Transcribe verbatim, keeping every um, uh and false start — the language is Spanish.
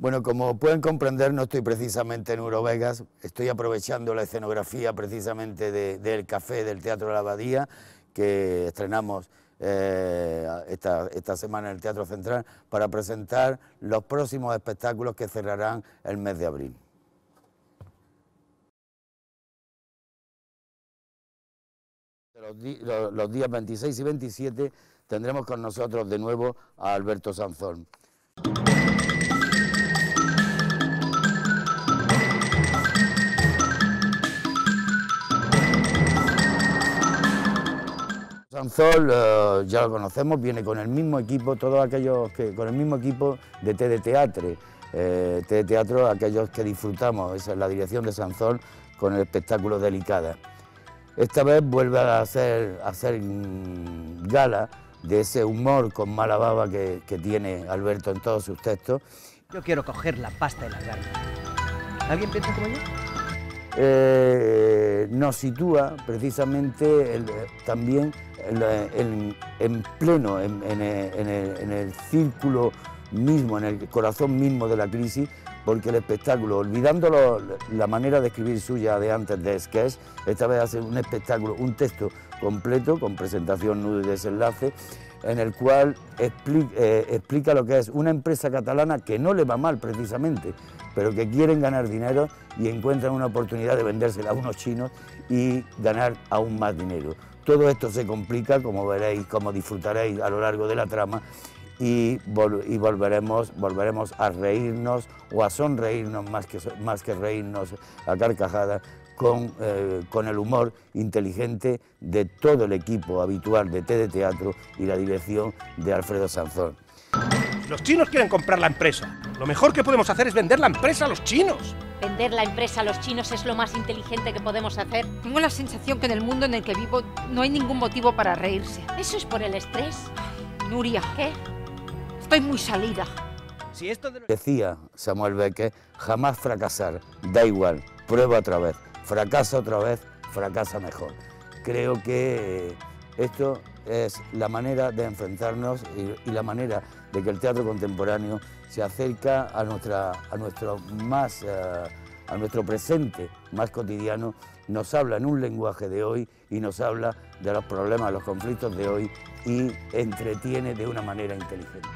Bueno, como pueden comprender, no estoy precisamente en Eurovegas, estoy aprovechando la escenografía precisamente de, del Café del Teatro de la Abadía, que estrenamos eh, esta, esta semana en el Teatro Central, para presentar los próximos espectáculos que cerrarán el mes de abril. Los, los días veintiséis y veintisiete tendremos con nosotros de nuevo a Alfredo Sanzol. Sanzol eh, ya lo conocemos, viene con el mismo equipo, todos aquellos que con el mismo equipo de T de Teatre, eh, T de Teatro, aquellos que disfrutamos, esa es la dirección de Sanzol con el espectáculo Delicada. Esta vez vuelve a hacer, a hacer gala de ese humor con mala baba que, que tiene Alfredo en todos sus textos. Yo quiero coger la pasta y largarme. ¿Alguien piensa como yo? Eh, nos sitúa precisamente el, también el, el, en pleno, en, en, el, en, el, en el círculo mismo, en el corazón mismo de la crisis, porque el espectáculo, olvidando la manera de escribir suya de antes de sketch, esta vez hace un espectáculo, un texto completo, con presentación, nudo y desenlace, en el cual explica, eh, explica lo que es una empresa catalana que no le va mal precisamente, pero que quieren ganar dinero y encuentran una oportunidad de vendérsela a unos chinos y ganar aún más dinero. Todo esto se complica, como veréis, como disfrutaréis a lo largo de la trama, y, vol y volveremos, volveremos a reírnos o a sonreírnos más que, más que reírnos a carcajadas con, eh, con el humor inteligente de todo el equipo habitual de T de Teatro y la dirección de Alfredo Sanzol. Los chinos quieren comprar la empresa. Lo mejor que podemos hacer es vender la empresa a los chinos. Vender la empresa a los chinos es lo más inteligente que podemos hacer. Tengo la sensación que en el mundo en el que vivo no hay ningún motivo para reírse. ¿Eso es por el estrés? Nuria. ¿Qué? Estoy muy salida. Si esto de... Decía Samuel Beckett, jamás fracasar, da igual, prueba otra vez, fracasa otra vez, fracasa mejor. Creo que esto es la manera de enfrentarnos y, y la manera de que el teatro contemporáneo se acerca a, nuestra, a, nuestro más, a nuestro presente más cotidiano, nos habla en un lenguaje de hoy y nos habla de los problemas, los conflictos de hoy y entretiene de una manera inteligente.